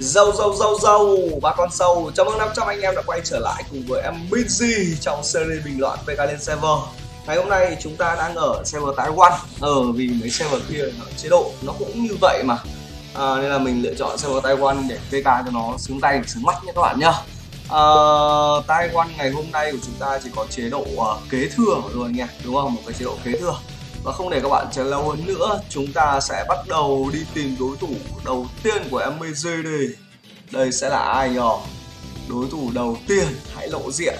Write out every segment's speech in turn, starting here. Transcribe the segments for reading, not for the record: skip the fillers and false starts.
Dâu và con sâu, chào mừng 500 anh em đã quay trở lại cùng với em Vici trong series bình luận về lên server. Ngày hôm nay chúng ta đang ở server Taiwan, vì mấy server kia chế độ nó cũng như vậy mà, nên là mình lựa chọn server Taiwan để PK cho nó sướng tay và sướng mắt nhé các bạn nhá. Taiwan ngày hôm nay của chúng ta chỉ có chế độ kế thừa rồi nha, đúng không? Một cái chế độ kế thừa. Và không để các bạn chờ lâu hơn nữa, chúng ta sẽ bắt đầu đi tìm đối thủ đầu tiên của MBG đi. Đây sẽ là ai nhỉ? Đối thủ đầu tiên, hãy lộ diện.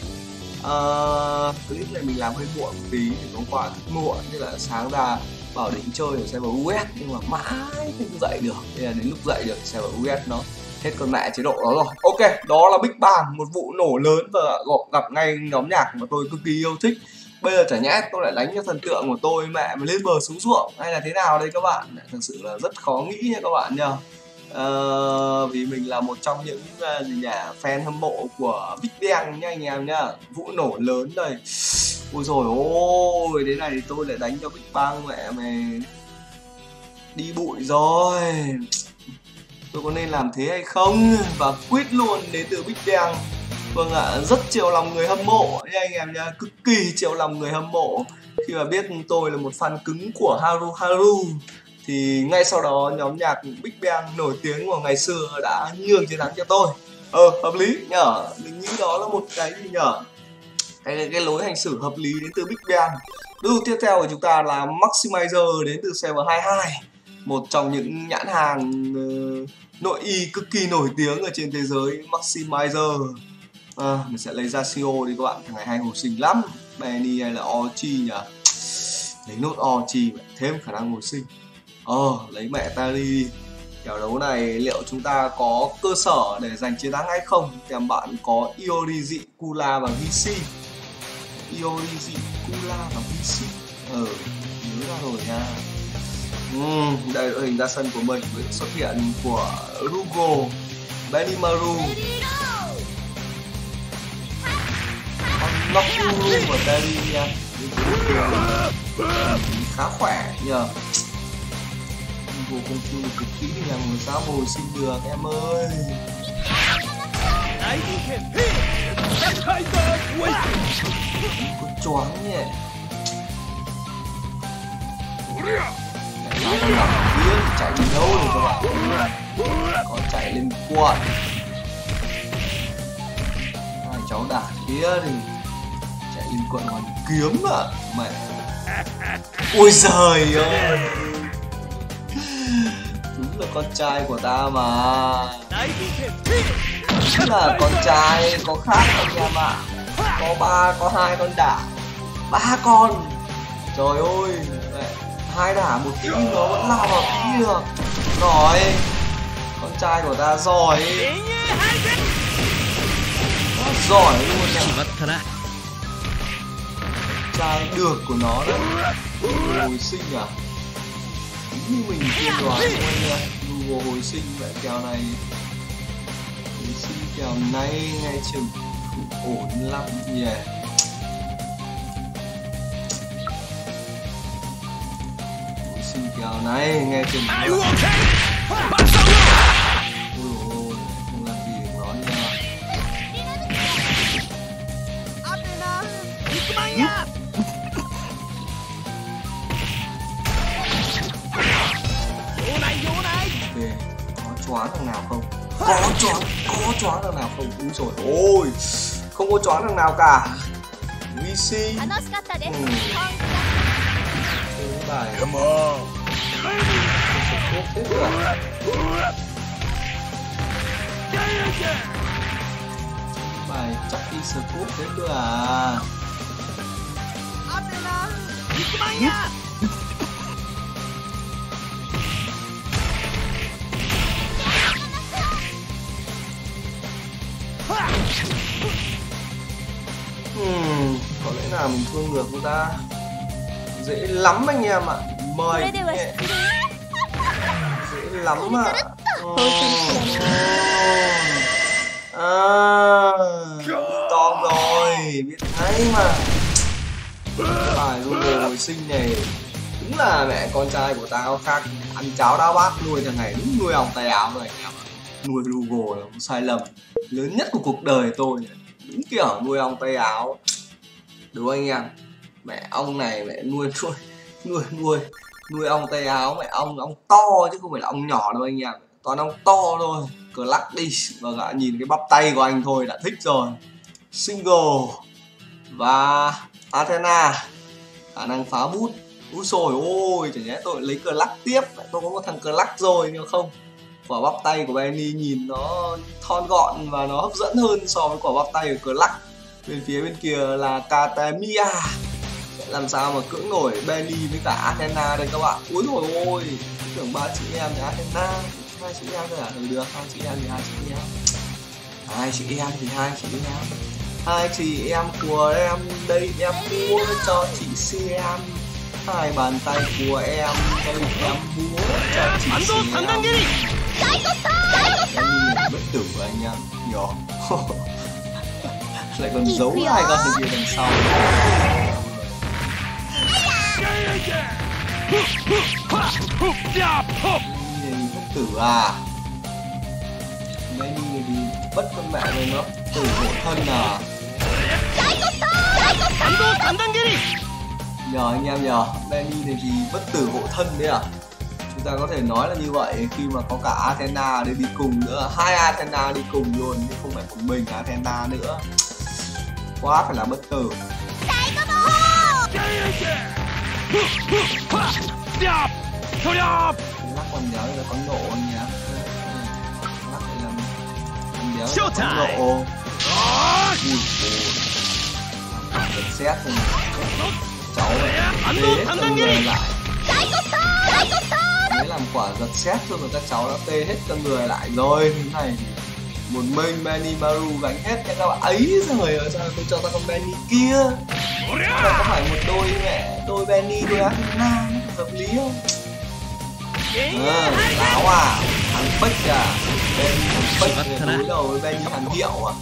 Clip này mình làm hơi muộn một tí, thì hôm qua thức muộn nên là sáng ra bảo định chơi ở server US nhưng mà mãi không dậy được. Nên là đến lúc dậy được server US nó hết con mẹ chế độ đó rồi. Ok, đó là Big Bang, một vụ nổ lớn và gặp ngay nhóm nhạc mà tôi cực kỳ yêu thích. Bây giờ chả nhẽ tôi lại đánh cho thần tượng của tôi mẹ mà lên bờ xuống ruộng hay là thế nào đây các bạn? Thật sự là rất khó nghĩ nha các bạn nhờ. Vì mình là một trong những fan hâm mộ của Big Bang nha anh em nhá. Vụ nổ lớn đây. Ôi dồi ôi, thế này thì tôi lại đánh cho Big Bang mẹ mày đi bụi rồi. Tôi có nên làm thế hay không? Và quýt luôn đến từ Big Bang. Vâng ạ, rất chiều lòng người hâm mộ nha anh em nha, cực kỳ chiều lòng người hâm mộ. Khi mà biết tôi là một fan cứng của Haru Haru thì ngay sau đó nhóm nhạc Big Bang nổi tiếng của ngày xưa đã nhường chiến thắng cho tôi. Hợp lý nhở, mình nghĩ đó là một cái gì nhở, cái lối hành xử hợp lý đến từ Big Bang. Đối thủ tiếp theo của chúng ta là Maximizer đến từ server 22, một trong những nhãn hàng nội y cực kỳ nổi tiếng ở trên thế giới. Maximizer mình sẽ lấy ra CEO đi các bạn, thằng này hay hồi sinh lắm. Benny hay là Ochi nhỉ? Lấy nốt Ochi thêm khả năng hồi sinh. Lấy mẹ ta đi. Kèo đấu này liệu chúng ta có cơ sở để giành chiến thắng hay không? Kèm bạn có Iori zi kula và Vici. Iori zi kula và Vici. Nhớ ra rồi nha. Đây đội hình ra sân của mình với xuất hiện của Rugo Benimaru, Lóc Rugo và Benny nha. Khá khỏe nhờ. Vô công chua cực kỹ là người sao hồi sinh được em ơi. Con choáng nhỉ. Chạy đi đâu rồi các bạn? Còn chạy lên quạt. Hai cháu đả kia thì lên quận hoàn kiếm ạ mẹ. Ôi giời ơi, đúng là con trai của ta mà. Đúng là con trai có khác anh em ạ. Có ba, có hai con đả, ba con. Trời ơi mẹ, hai đả một kỹ nó vẫn lao vào kỹ được. Rồi, con trai của ta giỏi, nó giỏi luôn em. Cái được của nó đấy, hồi sinh à? Đúng như mình tiên đoán luôn nha, Rugo hồi sinh. Vậy kèo này, hồi sinh kèo này ngay chừng không ổn lắm nhỉ. Hồi sinh kèo này ngay chừng không ổn. Ôi không làm gì được nó nha. Athena, có choáng thằng nào không? Có choáng thằng nào không? Úi dồi ôi, không có choáng thằng nào cả. Vici. Come on. Bài chắc đi scoop thế cơ à? Có lẽ là mình thua ngược chúng ta dễ lắm anh em ạ. Mời dễ lắm ạ. To rồi, biết thấy mà. Bài Rugo hồi sinh này đúng là mẹ con trai của tao khác, ăn cháo đá bát nuôi thằng này đúng nuôi òng tay áo rồi anh em ạ. nuôi Rugo là một sai lầm lớn nhất của cuộc đời tôi. Đúng kiểu nuôi ong tay áo. Đúng anh em, mẹ ong này mẹ nuôi ong tay áo, mẹ ong to chứ không phải là ong nhỏ đâu anh em, toàn ong to thôi. Clark đi và cả nhìn cái bắp tay của anh thôi đã thích rồi. Single và Athena khả năng phá bút. Úi rồi ôi, chẳng nhẽ tôi lấy Clark tiếp, tôi có một thằng Clark rồi nhưng không. Quả bắp tay của Benny nhìn nó thon gọn và nó hấp dẫn hơn so với quả bắp tay của Clark. Bên phía bên kia là Katemia. Sẽ làm sao mà cưỡng nổi Benny với cả Athena đây các bạn. Úi rồi ôi, tưởng 3 chị em thì Athena, 2 chị em thôi à? Được, 2 chị em thì 2 chị em, 2 chị em thì 2 chị em, 2 chị em của em đây em mua cho chị xem. Hai bàn tay của em đây em mua cho chị xem. Bất tử anh em nhỏ. Lại còn giấu hai con kia đằng sau. Bất tử à? Mấy người đi bất con mẹ này nó tử hộ thân à? Nhờ anh em nhờ, Benny này thì bất tử hộ thân đấy à? Chúng ta có thể nói là như vậy khi mà có cả Athena để đi cùng nữa, hai Athena đi cùng luôn chứ không phải một mình Athena nữa. Quá phải là bất tử. Lắc còn nhớ là con nộ nhá. Lắc này là con nhớ là con nộ. Xét cháu tê hết con người lại. Đấy làm quả giật xét thôi mà các cháu đã tê hết con người lại rồi. Thế này một mình Benimaru gánh hết các bạn ấy rồi. Tôi cho ta con Benny kia. Là có phải một đôi mẹ, đôi Benny đôi Athena hợp lý không? Láo à, thằng Bích à, Benny thằng Bích đối đầu với Benny thằng Hiệu à?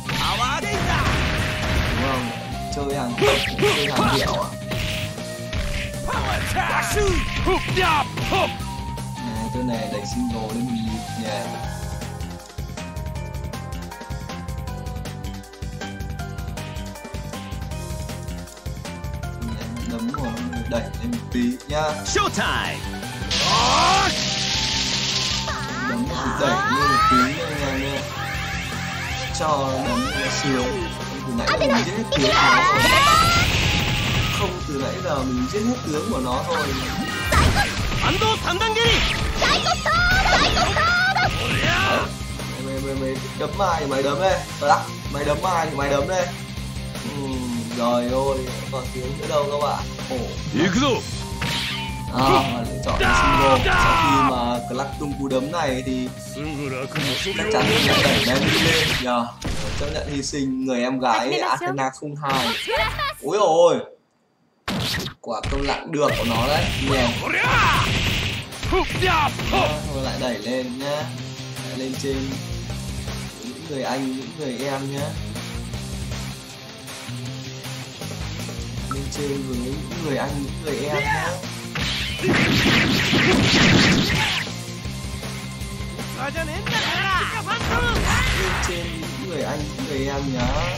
Đúng không? Chơi thằng Bích, chơi thằng Hiệu à? Này, tôi này đẩy single lên mình nhịp nhàng. Đấm của nó đẩy lên một tí nhá. Showtime. Đấm thì đẩy lên một tí nha anh em. Cho đấm nó sướng. Từ nãy giờ mình giết hết tướng của nó rồi. Không, từ nãy giờ mình giết hết tướng của nó rồi. Mày đấm ai thì mày đấm đây. Mày đấm ai thì mày đấm đây. Rồi ôi, còn tiếng nữa đâu các bạn. Mà lựa chọn single. Sau khi mà Clark tung cú đấm này thì chắc chắn sẽ đẩy Benny lên nhờ. Chấp nhận hy sinh người em gái Athena 02. Úi ôi, quả câu lặng được của nó đấy. Thôi lại đẩy lên nhá. Đẩy lên trên những người anh, những người em nhá. Chơi với những người anh, những người em nhá. Lên trên những người anh, những người em nhá.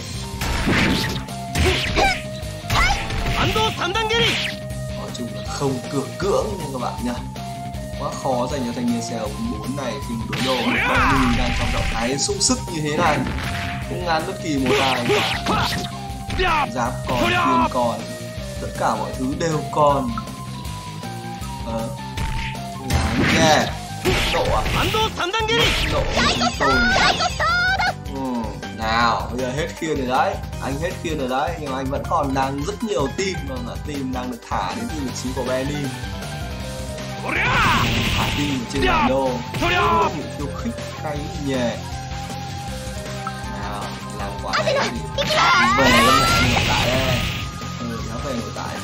Nói chung là không cưỡng nha các bạn nhá. Quá khó dành cho thanh niên xe ống 4 này khi đối đầu một Benny đang trong động thái sung sức như thế này. Không ngán bất kỳ một ai cả. Giáp còn, tiền còn, tất cả mọi thứ đều còn. Ngán nhè. Độ à? Độ tôi. Nào, bây giờ hết khiên rồi đấy. Anh hết khiên rồi đấy. Nhưng mà anh vẫn còn đang rất nhiều team. Vâng là team đang được thả đến từ vị trí của Benny. Thả team trên bản đồ. Những khiêu khích cái nhè. Nào, làm quả này thì về nó lại ngược lại đây. Nó về ngược lại.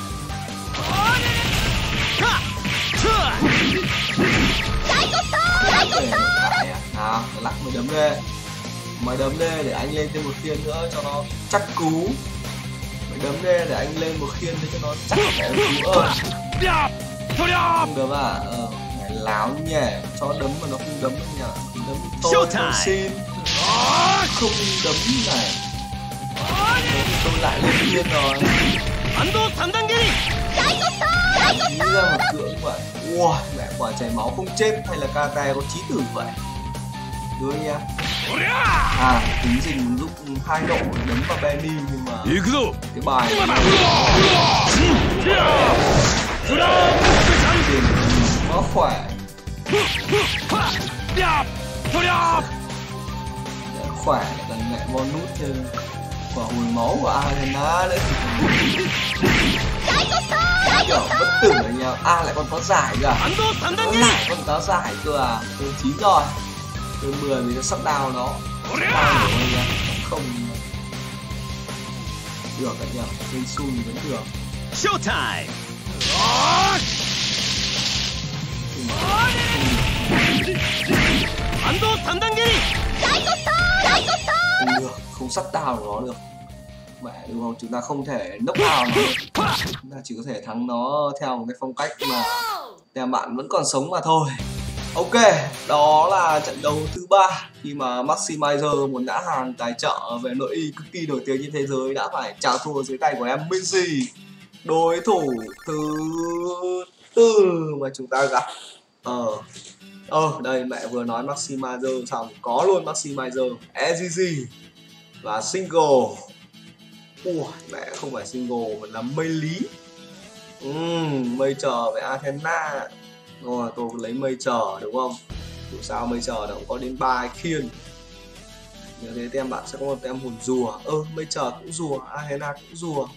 Nào, Clark mới đấm lên. Mới đấm lên để anh lên thêm một khiên nữa cho nó chắc cú. Mới đấm lên để anh lên một khiên nữa cho nó chắc cú ơi. Không đấm à? Láo nhỉ, cho đấm mà nó không đấm được nhỉ. Đấm Tôi xin không đấm này. Tôi lại lên thiên rồi. Nghĩ ra một cưỡng vậy. Wow, mẹ quả chảy máu không chết hay là Kate có chí tử vậy. Đưa anh em. À, tính gì muốn giúp hai độ đấm vào Benny nhưng mà cái bài tiền quá khỏe. Khỏe là mẹ bonus thêm và hồi máu của Athena đấy. Bất tử là nhà A lại còn có giải kìa. Lại còn có giải cơ à. Tôi 9 rồi. Tôi 10 mình nó sắp đào nó. Không được cả nhà. Tôi xui vẫn được. Showtime. Không được, không sắp đào nó được. Mẹ đúng không? Chúng ta không thể knock out nó. Chúng ta chỉ có thể thắng nó theo một cái phong cách mà nhà bạn vẫn còn sống mà thôi. Ok, đó là trận đấu thứ 3 khi mà Maximizer, một nhãn hàng tài trợ về nội y cực kỳ nổi tiếng trên thế giới, đã phải chào thua dưới tay của em Minz, đối thủ thứ 4 mà chúng ta gặp. Đây mẹ vừa nói Maximizer xong có luôn Maximizer, EGG và single. Ủa, mẹ không phải single mà là mây lý. Mây chờ về Athena. Rồi tôi lấy mây chờ đúng không? Dù sao mây chờ nó cũng có đến 3 khiên. Như thế tem bạn sẽ có một tem hồn rùa. Mây chờ cũng rùa, Athena cũng rùa.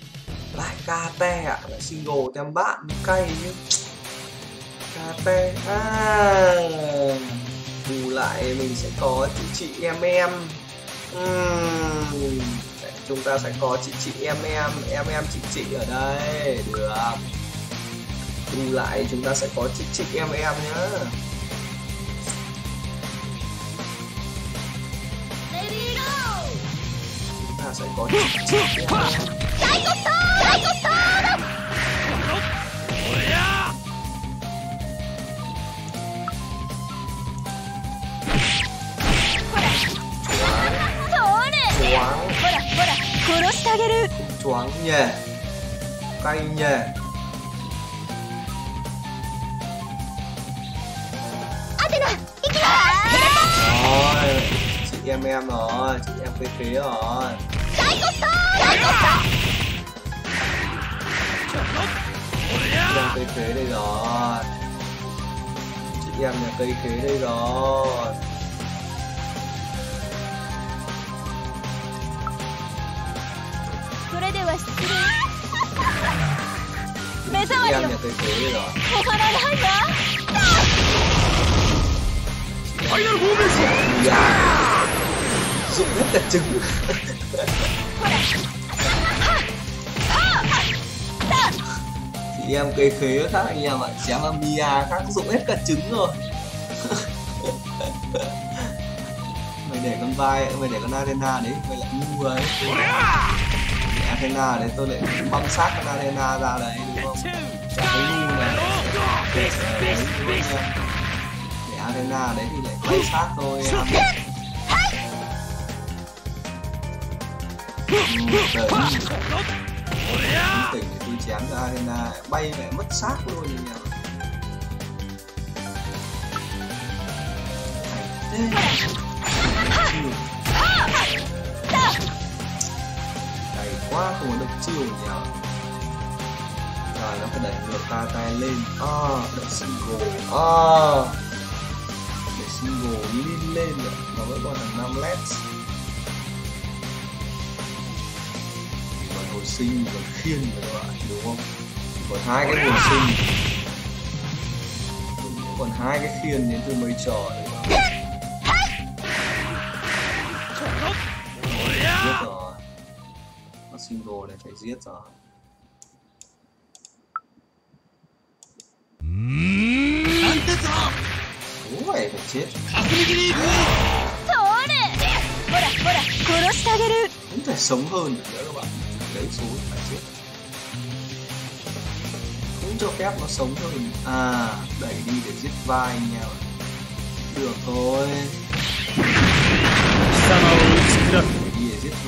Lại Kate ạ, lại single tem bạn cay nhé. Kate bù lại mình sẽ có chị em. Chúng ta sẽ có chị em chị ở đây được. Bù lại chúng ta sẽ có chị em nhá. Chúng ta sẽ có chị em. Choáng nhè, cay nhè. Rồi, chị em rồi, chị em phê phế rồi. Chị em cây khế đây rồi. Chị em nhà cây khế đây rồi. Chị em nhà cây khế rồi. Dụng hết cả trứng. Chị em cây khế khác anh em ạ. Chị em Amia khác dụng hết cả trứng rồi. Mày để con vai, mày để con Athena đấy, mày lại ngu ấy. Athena đấy tôi lại băm sát con Athena ra đấy đúng không? Chả thấy ngu này. Để Athena đấy thì lại quay sát thôi em. Tỉnh để tôi chém cho Athena bay mẹ mất xác luôn nhỉ. Quá không có được chiều nhỉ. Rồi nó phải đẩy ngược ta tay lên. Đẩy single. Đẩy single lên lên rồi. Nó vẫn còn thằng 5 lets. Còn hồi sinh còn khiên rồi các bạn đúng không? Còn 2 cái hồi sinh. Còn 2 cái khiên đến từ mấy trò đấy. Biết rồi. Single này phải giết rồi. Ủa vậy phải chết. Cũng phải sống hơn được nữa các bạn. Lấy số phải chết. Cũng cho phép nó sống hơn. À, đẩy đi để giết vai nhau. Được thôi. 様を打ち砕く家絶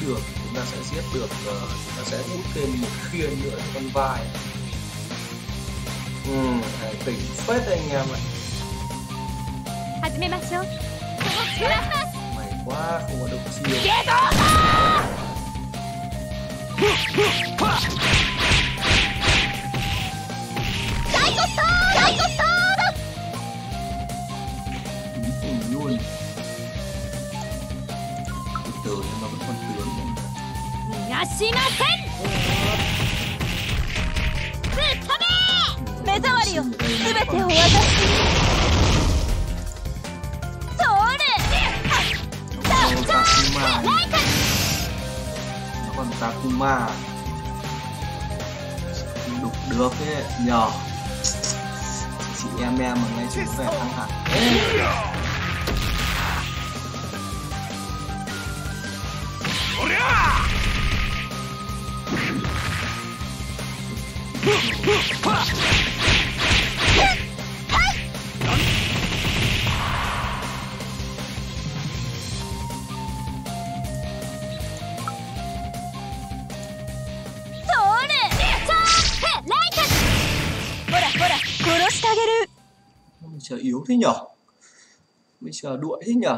được chúng ta sẽ rút thêm một khiên nữa cho con vai. Hãy tỉnh phết anh em ạ. Mày quá không có động chiêu. Luôn. Từ từ nhưng mà vẫn còn tướng. しません。目障りよ。全てを私に。それ。Takuma. Đục được thế nhỏ. Chị em mà ngay chúng phải căng thẳng. Mình chờ yếu thế nhở, mình chờ đuổi thế nhở.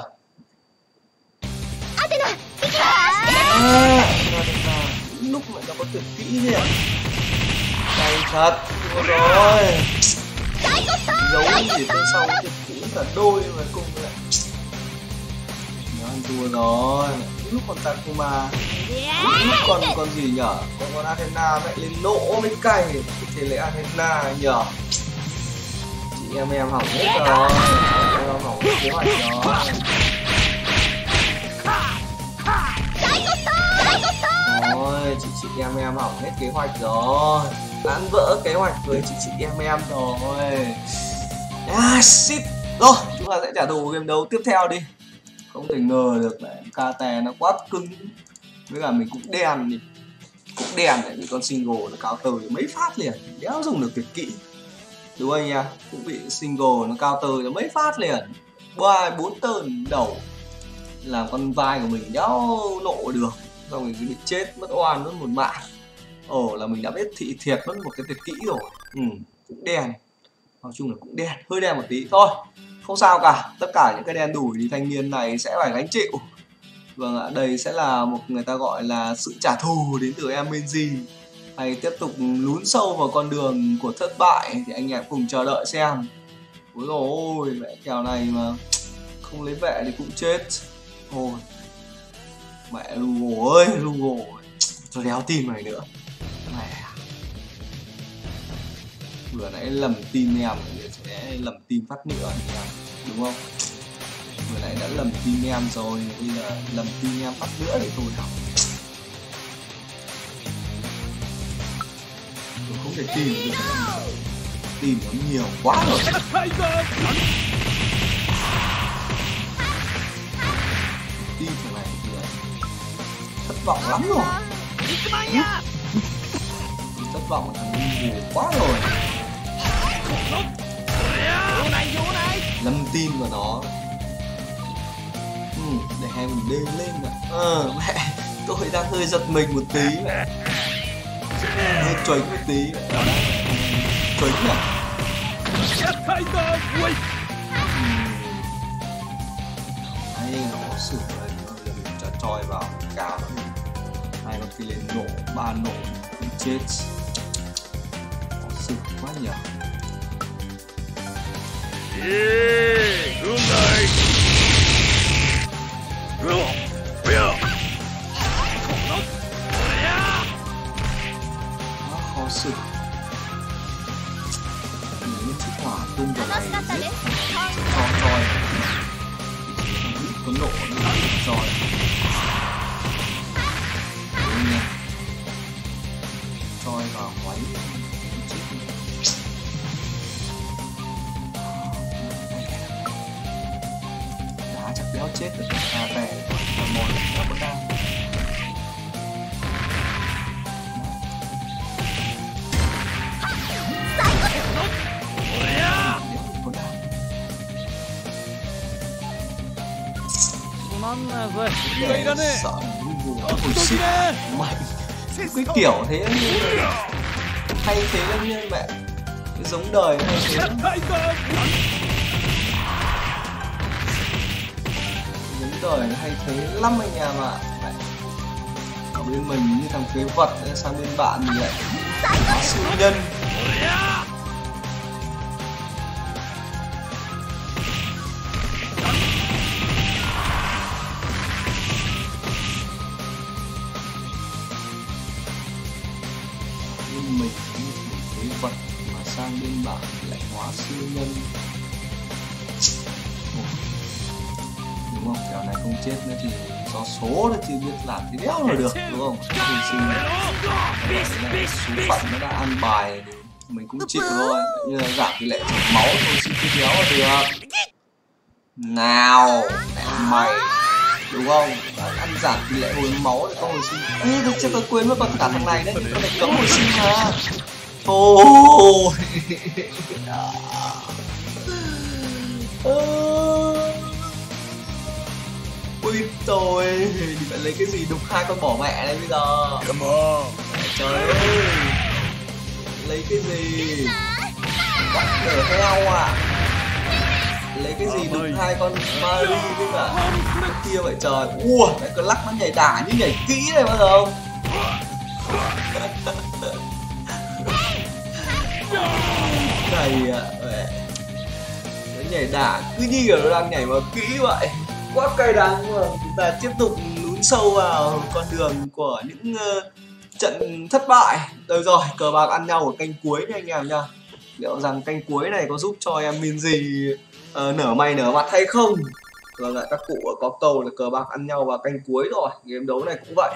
Lúc mà nó có tuyệt kỹ thế à? Hay thật, đúng rồi. Giấu gì phía sau tuyệt kỹ cả đôi mà cùng lại. Nó ăn thua rồi. Lúc còn Takuma, lúc còn gì nhở? Còn con Athena lại lên nỗ bên cày. Thế lấy Athena nhở? Chị em hỏng hết rồi. Chị em hỏng hết kế hoạch rồi. Ôi, chị em hỏng hết kế hoạch rồi. Tán vỡ kế hoạch với chị em rồi. Ah shit. Rồi, chúng ta sẽ trả thù game đấu tiếp theo đi. Không thể ngờ được là Kate nó quá cứng. Với cả mình cũng đèn đi. Cũng đèn lại vì con single nó cao tơ mấy phát liền. Đéo dùng được tuyệt kỹ. Đúng anh nha, cũng bị single nó cao tơ cho mấy phát liền. 4 tơn đầu. Làm con vai của mình đéo nộ được. Xong rồi bị chết mất oan mất một mạng. Ồ là mình đã biết thị thiệt mất một cái tuyệt kỹ rồi. Cũng đen. Nói chung là cũng đen, hơi đen một tí thôi. Không sao cả, tất cả những cái đen đủi thì thanh niên này sẽ phải gánh chịu. Vâng ạ, đây sẽ là một người ta gọi là sự trả thù đến từ em Minz. Hay tiếp tục lún sâu vào con đường của thất bại thì anh em cùng chờ đợi xem. Úi dồi ôi, mẹ kèo này mà không lấy vệ thì cũng chết. Ôi mẹ Rugo ơi, Rugo cho đéo tin mày nữa. Mẹ vừa nãy lầm tin em sẽ lầm tin phát nữa đúng không? Vừa nãy đã lầm tin em rồi, bây giờ lầm tin em phát nữa để tôi học. Tôi không thể tin được, tin nó nhiều quá rồi. Tin thằng này thất vọng lắm rồi. Thất vọng thằng đi nhiều quá rồi. Lâm tin vào nó. Để hai mình đêm lên ạ. Mẹ, tôi đang hơi giật mình một tí. Hơi chuối một tí. Chuối à? Hay nó sửa soi vào cào hai con phi lên nổ, ba nổ chết sực quá nhỉ. Quá khó xử. Những chiếc hỏa tung vào này giết con roi. Con nổ nó giết roi. Đúng nha. Roi vào quái. Đá chắc béo chết rồi. À về còn một nó vẫn đang. Đây là sợ hồi xịt mạnh. Cái kiểu thế hay thế lắm nha mẹ. Cái giống đời hay thế lắm. Giống đời hay thế lắm anh em ạ. Ở bên mình như thằng phế vật sang bên bạn thì lại quá siêu nhân. Đúng không? Kiểu này không chết nữa thì do số nó chưa biết làm thế đéo là được, đúng không? Mình xin số phận nó đã ăn bài mình cũng chịu thôi, như là giảm tỷ lệ chảy máu thôi chứ cứ đéo là được. Nào, mày đúng không? Đã ăn giảm tỷ lệ hồi máu thì con hồi sinh. Ê, tôi chưa quên mất con cả thằng này đấy, con này cấm hồi sinh mà. Thôi. Ui tôi thì phải lấy cái gì đục hai con bỏ mẹ đây bây giờ. Come on. Trời ơi. Lấy cái gì? Bắt để heo à? Lấy cái gì đục hai con Mary với cả cái kia vậy trời. Ua, cái con lắc nó nhảy đả như nhảy kỹ này bao giờ không? Này ạ. Nó nhảy đả cứ như kiểu nó đang nhảy mà kỹ vậy. Quá cay đắng. Chúng ta tiếp tục lún sâu vào con đường của những trận thất bại. Được rồi, cờ bạc ăn nhau ở canh cuối nha anh em nha. Liệu rằng canh cuối này có giúp cho em Minz gì nở mày nở mặt hay không? Rồi lại các cụ có câu là cờ bạc ăn nhau vào canh cuối rồi. Game đấu này cũng vậy.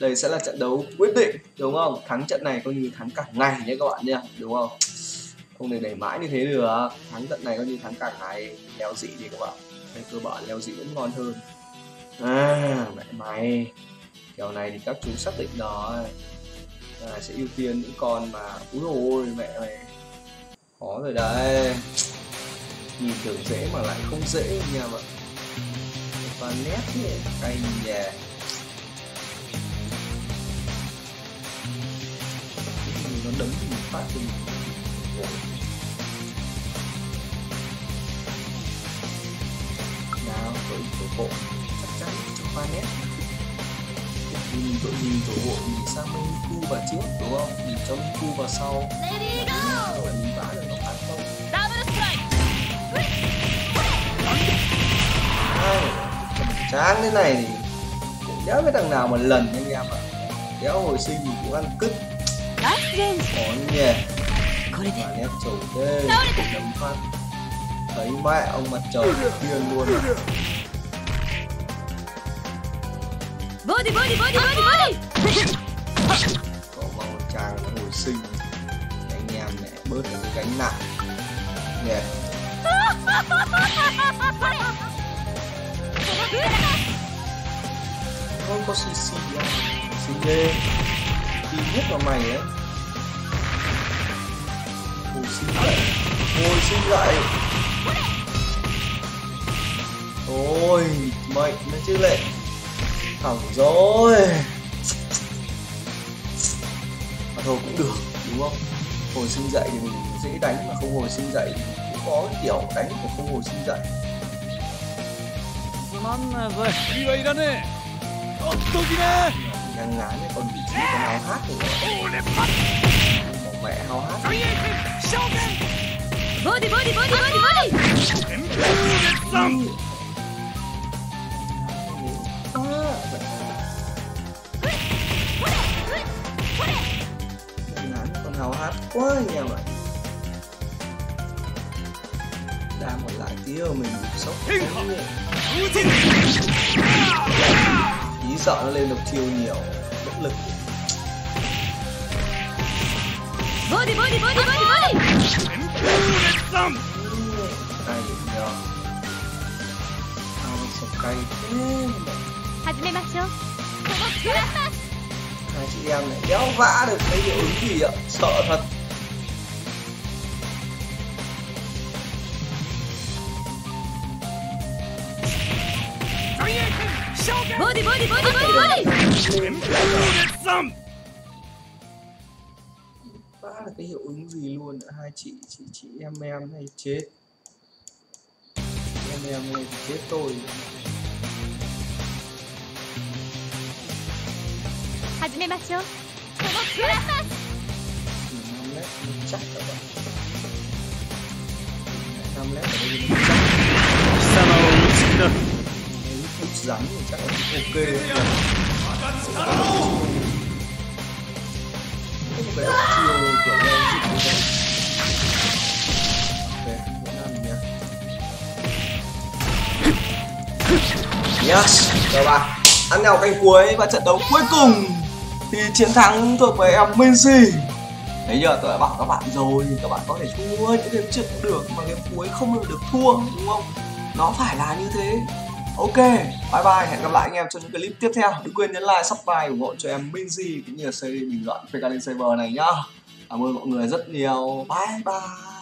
Đây sẽ là trận đấu quyết định, đúng không? Thắng trận này coi như thắng cả ngày nhé các bạn nha, đúng không? Không thể đẩy mãi như thế được. Thắng trận này coi như thắng cả ngày. Leo dị đi các bạn. Cái cơ bản leo dị cũng ngon hơn. À mẹ mày. Kiểu này thì các chú xác định rồi à, sẽ ưu tiên những con mà úi dồi ôi mẹ mày. Khó rồi đấy. Nhìn tưởng dễ mà lại không dễ nha mọi. Và nét thì cay nhè. Nó đấm thì mình phát thì mình. Tổ bộ chắc chắn trong 3 mét. Nhìn đội nhìn tổ bộ nhìn sang bên cu và trước, đúng không? Nhìn trong cu và sau. Rồi mình vã được nó phát không? Chán thế này thì cũng đéo cái thằng nào mà lần anh em ạ. Đéo hồi sinh mình cũng ăn cứt. Khó nhẹ. Và nét trầu thế. Đấm phát. Thấy mẹ ông mặt trời điên luôn. Body body body body body. Có màu trang hồi sinh. Anh em này bớt được cái gánh nặng. Nè. Không có xì xì đâu. Xì ghê. Đi nhất vào mày ấy. Hồi sinh lại. Hồi sinh lại. Ôi mệnh nó chứ lệ. Hỏng rồi. Mà thôi cũng được, đúng không? Hồi sinh dậy thì mình dễ đánh, mà không hồi sinh dậy thì cũng có cái kiểu đánh của không hồi sinh dậy. Ngăn ngã mấy con Vici con hao hát rồi. Một mẹ hao hát. Body body body body body. Ngăn ngã mấy con hao hát quá nha mọi người. Ra một lại kia mình sốc. Ý sợ nó lên được chiêu nhiều bất lực. Body body body body body. Đây rồi. Tao sốc cây thế. Hai chị em này đéo vã được cái hiệu ứng gì ạ, sợ thật. Body body body body body. Ba là cái hiệu ứng gì luôn ạ, hai chị em này chết. Em này chết tôi. Hajimemashou. Chắc các bạn. 5 lép chắc. Sama Uchiha. Rắn thì chắc là ok rồi. Cái chiều của em ok, vẫn ăn nhá. Yes, các bạn ăn nhau canh cuối và trận đấu cuối cùng thì chiến thắng thuộc về em Minz. Bây giờ tôi đã bảo các bạn rồi, các bạn có thể thua những game trước cũng được mà game cuối không được thua, đúng không? Nó phải là như thế. Ok, bye bye, hẹn gặp lại anh em trong những clip tiếp theo. Đừng quên nhấn like, subscribe, ủng hộ cho em Minz cũng như là series bình luận về cả lên server này nhá. Cảm ơn mọi người rất nhiều. Bye bye.